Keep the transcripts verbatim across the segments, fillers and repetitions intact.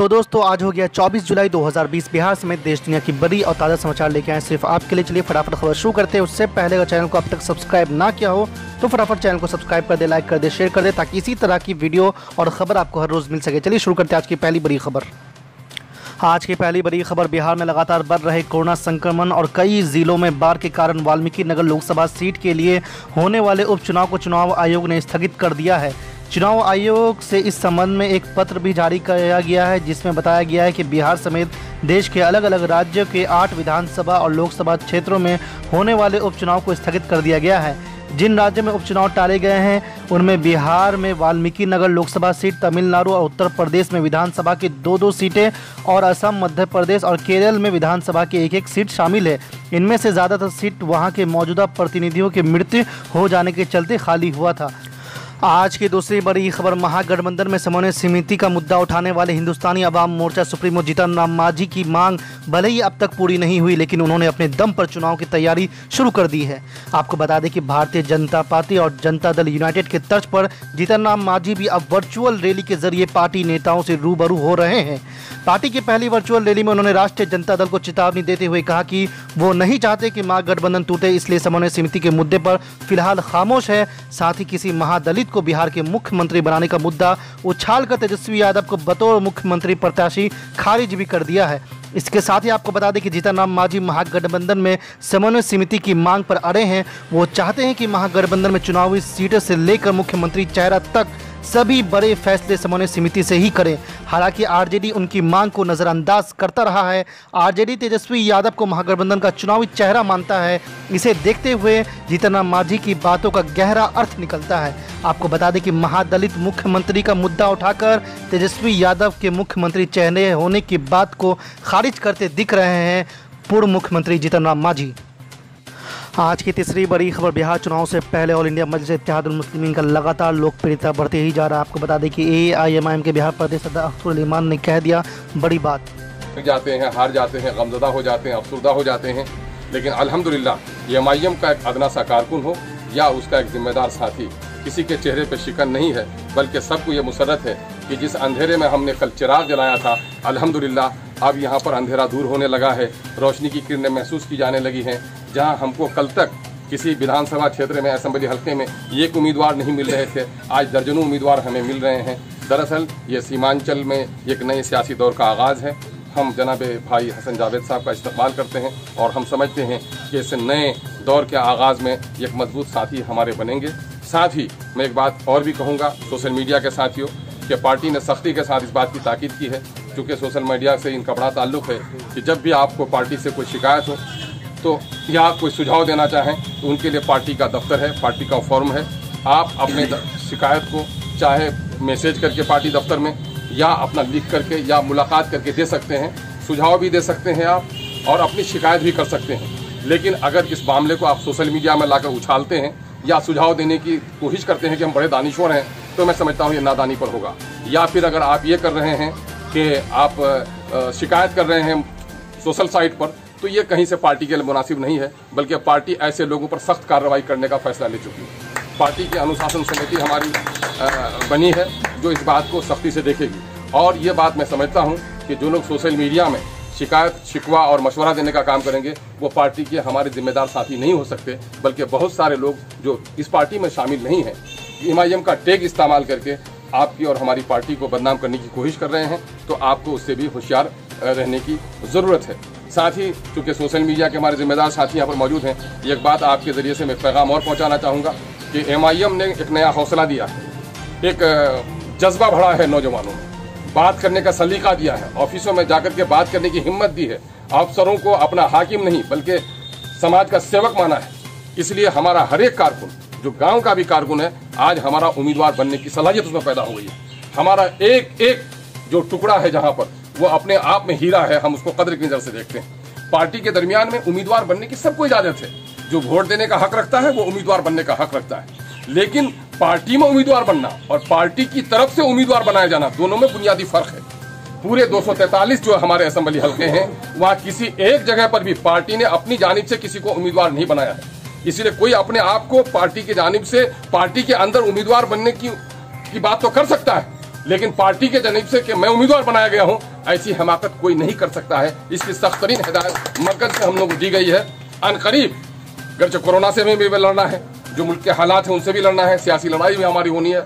तो दोस्तों आज हो गया चौबीस जुलाई दो हज़ार बीस। बिहार समेत देश दुनिया की बड़ी और ताज़ा समाचार लेके आए सिर्फ आपके लिए। चलिए फटाफट खबर शुरू करते हैं। उससे पहले अगर चैनल को अब तक सब्सक्राइब ना किया हो तो फटाफट चैनल को सब्सक्राइब कर दे, लाइक कर दे, शेयर कर दे, ताकि इसी तरह की वीडियो और खबर आपको हर रोज़ मिल सके। चलिए शुरू करते हैं आज की पहली बड़ी खबर। आज की पहली बड़ी खबर, बिहार में लगातार बढ़ रहे कोरोना संक्रमण और कई जिलों में बाढ़ के कारण वाल्मीकि नगर लोकसभा सीट के लिए होने वाले उपचुनाव को चुनाव आयोग ने स्थगित कर दिया है। चुनाव आयोग से इस संबंध में एक पत्र भी जारी किया गया है, जिसमें बताया गया है कि बिहार समेत देश के अलग अलग राज्यों के आठ विधानसभा और लोकसभा क्षेत्रों में होने वाले उपचुनाव को स्थगित कर दिया गया है। जिन राज्यों में उपचुनाव टाले गए हैं उनमें बिहार में वाल्मीकि नगर लोकसभा सीट, तमिलनाडु और उत्तर प्रदेश में विधानसभा की दो दो सीटें और असम, मध्य प्रदेश और केरल में विधानसभा की एक एक सीट शामिल है। इनमें से ज़्यादातर सीट वहां के मौजूदा प्रतिनिधियों की मृत्यु हो जाने के चलते खाली हुआ था। आज की दूसरी बड़ी खबर, महागठबंधन में समन्वय समिति का मुद्दा उठाने वाले हिंदुस्तानी अवाम मोर्चा सुप्रीमो जीतन राम मांझी की मांग भले ही अब तक पूरी नहीं हुई, लेकिन उन्होंने अपने दम पर चुनाव की तैयारी शुरू कर दी है। आपको बता दें कि भारतीय जनता पार्टी और जनता दल यूनाइटेड के तर्ज पर जीतन राम मांझी भी अब वर्चुअल रैली के जरिए पार्टी नेताओं से रूबरू हो रहे हैं। पार्टी की पहली वर्चुअल रैली में उन्होंने राष्ट्रीय जनता दल को चेतावनी देते हुए कहा कि वो नहीं चाहते कि महागठबंधन टूटे, इसलिए समन्वय समिति के मुद्दे पर फिलहाल खामोश है। साथ ही किसी महादलित को बिहार के मुख्यमंत्री बनाने का मुद्दा उछालकर तेजस्वी यादव को बतौर मुख्यमंत्री प्रत्याशी खारिज भी कर दिया है। इसके साथ ही आपको बता दें कि जीतन राम मांझी महागठबंधन में समन्वय समिति की मांग पर अड़े हैं। वो चाहते हैं कि महागठबंधन में चुनावी सीटों से लेकर मुख्यमंत्री चेहरा तक सभी बड़े फैसले समन्वय समिति से ही करें। हालांकि आरजेडी उनकी मांग को नज़रअंदाज करता रहा है। आरजेडी तेजस्वी यादव को महागठबंधन का चुनावी चेहरा मानता है। इसे देखते हुए जीतन राम मांझी की बातों का गहरा अर्थ निकलता है। आपको बता दें कि महादलित मुख्यमंत्री का मुद्दा उठाकर तेजस्वी यादव के मुख्यमंत्री चेहरे होने की बात को खारिज करते दिख रहे हैं पूर्व मुख्यमंत्री जीतन राम मांझी। आज की तीसरी बड़ी खबर, बिहार चुनाव से पहले ऑल इंडिया मजलिस-ए-इत्तेहादुल मुस्लिमीन का लगातार लोकप्रियता बढ़ते ही जा रहा है। आपको बता दें कि ए आई एम आई एम के बिहार प्रदेश अध्यक्ष अख्तरुल इमान ने कह दिया बड़ी बात। जाते हैं, हार जाते हैं, गमजदा हो जाते हैं, अफसरदा हो जाते हैं, लेकिन अल्हम्दुलिल्लाह एम आई एम का एक अदना सा कारकुन हो या उसका एक जिम्मेदार साथी, किसी के चेहरे पर शिकन नहीं है, बल्कि सबको ये मुसरत है कि जिस अंधेरे में हमने कल चिराग जलाया था, अल्हम्दुलिल्लाह अब यहाँ पर अंधेरा दूर होने लगा है, रोशनी की किरणें महसूस की जाने लगी हैं। जहाँ हमको कल तक किसी विधानसभा क्षेत्र में, असेंबली हल्के में एक उम्मीदवार नहीं मिल रहे थे, आज दर्जनों उम्मीदवार हमें मिल रहे हैं। दरअसल ये सीमांचल में एक नए सियासी दौर का आगाज़ है। हम जनाब भाई हसन जावेद साहब का इस्तकबाल करते हैं और हम समझते हैं कि इस नए दौर के आगाज़ में एक मजबूत साथी हमारे बनेंगे। साथ ही मैं एक बात और भी कहूँगा सोशल मीडिया के साथियों, कि पार्टी ने सख्ती के साथ इस बात की ताकीद की है, चूँकि सोशल मीडिया से इनका बड़ा ताल्लुक़ है कि जब भी आपको पार्टी से कोई शिकायत हो तो या आप कोई सुझाव देना चाहें तो उनके लिए पार्टी का दफ्तर है, पार्टी का फॉर्म है। आप अपने शिकायत को चाहे मैसेज करके पार्टी दफ्तर में या अपना लिख करके या मुलाकात करके दे सकते हैं, सुझाव भी दे सकते हैं आप और अपनी शिकायत भी कर सकते हैं। लेकिन अगर इस मामले को आप सोशल मीडिया में लाकर उछालते हैं या सुझाव देने की कोशिश करते हैं कि हम बड़े दानिश्वर हैं, तो मैं समझता हूँ ये नादानी पर होगा। या फिर अगर आप ये कर रहे हैं कि आप शिकायत कर रहे हैं सोशल साइट पर, तो ये कहीं से पार्टी के लिए मुनासिब नहीं है, बल्कि पार्टी ऐसे लोगों पर सख्त कार्रवाई करने का फैसला ले चुकी है। पार्टी की अनुशासन समिति हमारी आ, बनी है जो इस बात को सख्ती से देखेगी। और ये बात मैं समझता हूँ कि जो लोग सोशल मीडिया में शिकायत, शिकवा और मशवरा देने का काम करेंगे वो पार्टी के हमारे जिम्मेदार साथी नहीं हो सकते, बल्कि बहुत सारे लोग जो इस पार्टी में शामिल नहीं हैं एम आई एम का टैग इस्तेमाल करके आपकी और हमारी पार्टी को बदनाम करने की कोशिश कर रहे हैं। तो आपको उससे भी होशियार रहने की ज़रूरत है। साथ ही चूँकि सोशल मीडिया के हमारे जिम्मेदार साथी यहाँ पर मौजूद हैं, एक बात आपके ज़रिए से मैं पैगाम और पहुँचाना चाहूँगा कि एम आई एम ने एक नया हौसला दिया है, एक जज्बा भरा है नौजवानों में, बात करने का सलीका दिया है, ऑफिसों में जाकर के बात करने की हिम्मत दी है, अफसरों को अपना हाकिम नहीं बल्कि समाज का सेवक माना है। इसलिए हमारा हर एक कारकुन, जो गाँव का भी कारकुन है, आज हमारा उम्मीदवार बनने की सलाहियत उसमें पैदा हो गई है। हमारा एक एक जो टुकड़ा है जहाँ पर वो अपने आप में हीरा है, हम उसको कदर की नजर से देखते हैं। पार्टी के दरमियान में उम्मीदवार बनने की सबको इजाजत है, जो वोट देने का हक रखता है वो उम्मीदवार बनने का हक रखता है, लेकिन पार्टी में उम्मीदवार बनना और पार्टी की तरफ से उम्मीदवार बनाया जाना, दोनों में बुनियादी फर्क है। पूरे दो सौ तैतालीस जो हमारे असेंबली हल्के हैं, वहाँ किसी एक जगह पर भी पार्टी ने अपनी जानिब से किसी को उम्मीदवार नहीं बनाया है। इसलिए कोई अपने आप को पार्टी की जानिब से, पार्टी के अंदर उम्मीदवार बनने की, की बात तो कर सकता है, लेकिन पार्टी के जनिब से कि मैं उम्मीदवार बनाया गया हूं, ऐसी हमाकत कोई नहीं कर सकता है। इसकी सख्त तरीन हिदायत मरकज से हम लोग को दी गई है। अनकरीब गर्चे कोरोना से हमें भी लड़ना है, जो मुल्क के हालात हैं उनसे भी लड़ना है, सियासी लड़ाई भी हमारी होनी है।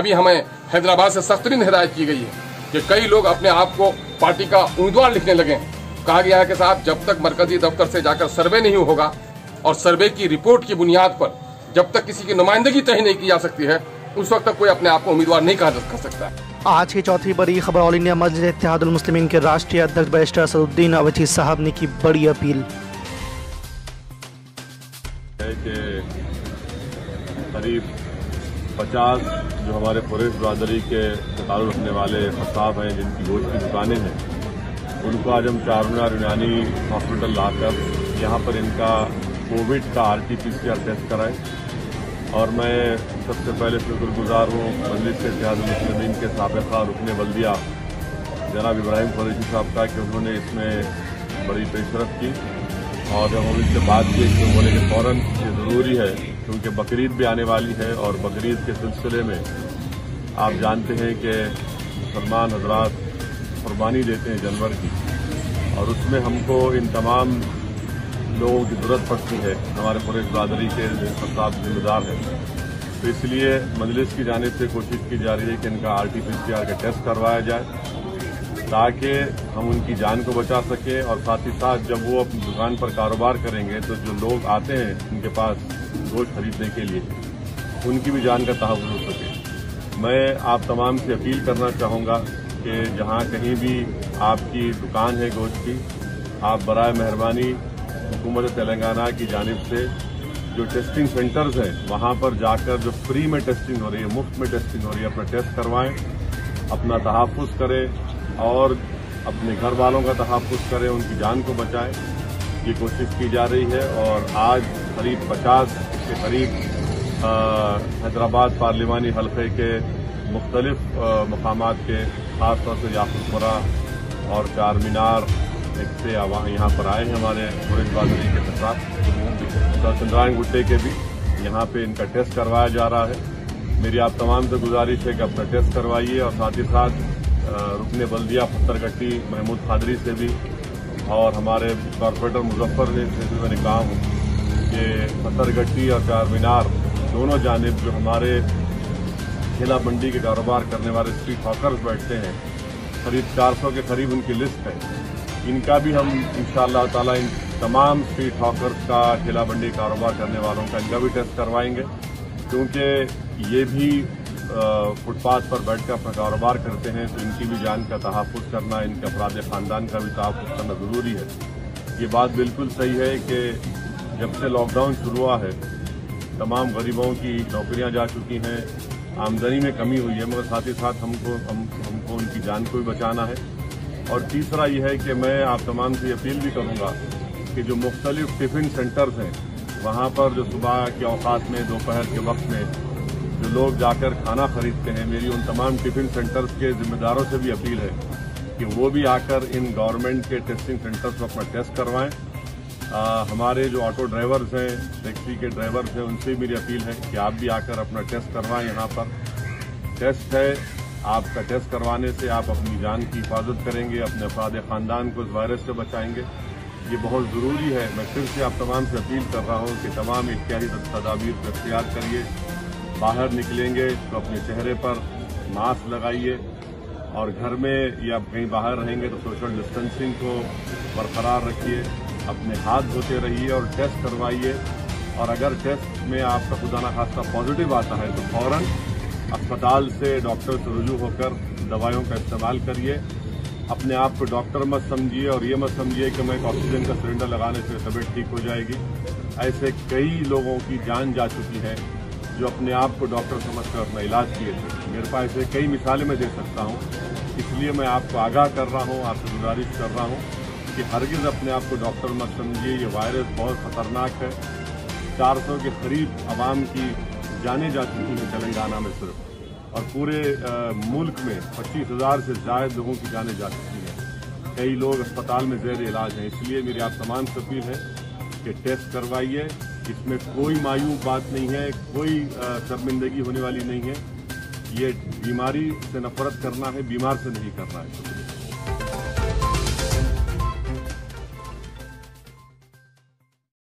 अभी हमें हैदराबाद से सख्त तरीन हिदायत की गई है कि कई लोग अपने आप को पार्टी का उम्मीदवार लिखने लगे। कहा गया है कि साहब जब तक मरकजी दफ्तर से जाकर सर्वे नहीं होगा और सर्वे की रिपोर्ट की बुनियाद पर जब तक किसी की नुमाइंदगी तय नहीं की जा सकती है, उस वक्त तक कोई अपने आप को उम्मीदवार नहीं कहा जा सकता है। आज की चौथी बड़ी खबर ऑल इंडिया मजलिस-ए-इत्तेहादुल मुस्लिमीन के राष्ट्रीय अध्यक्ष बैरिस्टर असदुद्दीन औवेसी साहब ने की बड़ी अपील। करीब पचास जो हमारे पुरेश बरादरी के ताल्लुक रखने वाले फसाब हैं, जिनकी गोश्त की दुकानें हैं, उनको आज हम चारूना रूनानी हॉस्पिटल लाकर यहाँ पर इनका कोविड का R T P C R test कराएं। और मैं सबसे पहले शुक्रगुजार हूँ मजलिस-ए-इत्तेहादुल मुस्लिमीन के साबिक़ा रुकने बल्दिया जनाब इब्राहिम कुरैशी साहब का कि उन्होंने इसमें बड़ी पेशरफ की और जब हम इससे बात की तो बोले कि फ़ौरन ये ज़रूरी है क्योंकि बकरीद भी आने वाली है और बकरीद के सिलसिले में आप जानते हैं कि मुसलमान हजरात कुर्बानी देते हैं जानवर की, और उसमें हमको इन तमाम लोगों की ज़रूरत पड़ती है। हमारे पूरे बरादरी के साथ जिम्मेदार हैं, तो इसलिए मजलिस की जानिब से कोशिश की जा रही है कि इनका R T P C R का टेस्ट करवाया जाए ताकि हम उनकी जान को बचा सकें, और साथ ही साथ जब वो अपनी दुकान पर कारोबार करेंगे तो जो लोग आते हैं उनके पास गोश्त खरीदने के लिए उनकी भी जान का तहफ़्फ़ुज़ हो सके। मैं आप तमाम से अपील करना चाहूँगा कि जहाँ कहीं भी आपकी दुकान है गोश्त की, आप बराए मेहरबानी हुकूमत तेलंगाना की जानिब से जो टेस्टिंग सेंटर्स हैं वहाँ पर जाकर जो फ्री में टेस्टिंग हो रही है, मुफ्त में टेस्टिंग हो रही है, अपना टेस्ट करवाएँ, अपना तहफ़्फ़ुज़ करें और अपने घर वालों का तहफ़्फ़ुज़ करें, उनकी जान को बचाएँ। ये कोशिश की जा रही है और आज करीब पचास के करीब हैदराबाद पार्लिमानी हलक़े के मुख्तलिफ मकामात के ख़ासतौर से याफूरपुरा और चार मीनार से यहाँ पर आए हैं हमारे पुरेश बरादरी के साथ चंद्रायन गुट्टे के भी यहाँ पे इनका टेस्ट करवाया जा रहा है। मेरी आप तमाम से गुजारिश है कि अपना टेस्ट करवाइए और साथ ही साथ रुकने बल्दिया पत्थरगट्टी महमूद खादरी से भी, और हमारे कॉरपोरेटर मुजफ्फर ने इसमें मैंने काम कि पत्थरगट्टी और चार मीनार दोनों जानिब जो हमारे ठेला मंडी के कारोबार करने वाले स्ट्रीट हॉकर्स बैठते हैं, करीब चार सौ के करीब उनकी लिस्ट है। इनका भी हम इंशाअल्लाह ताला इन तमाम स्ट्रीट हॉकर्स का, ठेला मंडी कारोबार करने वालों का, इनका भी टेस्ट करवाएंगे क्योंकि ये भी फुटपाथ पर बैठकर अपना कारोबार करते हैं, तो इनकी भी जान का तहफ़्फ़ुज़ करना, इनके अफराद ख़ानदान का भी तहफ़्फ़ुज़ करना ज़रूरी है। ये बात बिल्कुल सही है कि जब से लॉकडाउन शुरू हुआ है तमाम गरीबों की नौकरियां जा चुकी हैं, आमदनी में कमी हुई है, मगर साथ ही साथ हमको हम हमको उनकी जान को भी बचाना है। और तीसरा ये है कि मैं आप तमाम से अपील भी करूँगा कि जो मुख्तलिफ़ टिफ़िन सेंटर्स हैं वहाँ पर जो सुबह के औकात में, दोपहर के वक्त में जो लोग जाकर खाना खरीदते हैं, मेरी उन तमाम टिफ़िन सेंटर्स के जिम्मेदारों से भी अपील है कि वो भी आकर इन गवर्नमेंट के टेस्टिंग सेंटर्स पर अपना टेस्ट करवाएं। आ, हमारे जो ऑटो ड्राइवर्स हैं, टैक्सी के ड्राइवर्स हैं, उनसे मेरी अपील है कि आप भी आकर अपना टेस्ट करवाएं। यहाँ पर टेस्ट है, आपका टेस्ट करवाने से आप अपनी जान की हिफाजत करेंगे, अपने अफराद ख़ानदान को इस वायरस से बचाएँगे, ये बहुत ज़रूरी है। मैं फिर से आप तमाम से अपील कर रहा हूँ कि तमाम एहतियाती तदाबीर को इख्तियार करिए, बाहर निकलेंगे तो अपने चेहरे पर मास्क लगाइए, और घर में या कहीं बाहर रहेंगे तो सोशल डिस्टेंसिंग को बरकरार रखिए, अपने हाथ धोते रहिए और टेस्ट करवाइए। और अगर टेस्ट में आपका खुदा ना खास्ता पॉजिटिव आता है तो फौरन अस्पताल से डॉक्टर से रुजू होकर दवाइयों का इस्तेमाल करिए। अपने आप को डॉक्टर मत समझिए और ये मत समझिए कि मैं ऑक्सीजन का सिलेंडर लगाने से तबीयत ठीक हो जाएगी। ऐसे कई लोगों की जान जा चुकी है जो अपने आप को डॉक्टर समझकर अपना इलाज किए थे। मेरे पास ऐसे कई मिसालें मैं दे सकता हूँ, इसलिए मैं आपको आगाह कर रहा हूँ, आपसे गुजारिश कर रहा हूँ कि हरगिज़ अपने आप को डॉक्टर मत समझिए। ये वायरस बहुत ख़तरनाक है, चार सौ के करीब आवाम की जाने जा चुकी हैं तेलंगाना में सिर्फ, और पूरे आ, मुल्क में पच्चीस हज़ार से ज़ायद लोगों की जाने जा चुकी हैं, कई लोग अस्पताल में ज़ेर इलाज हैं। इसलिए मेरी आप तमाम से अपील है कि टेस्ट करवाइए, इसमें कोई मायूब बात नहीं है, कोई शर्मिंदगी होने वाली नहीं है। ये बीमारी से नफरत करना है, बीमार से नहीं करना है।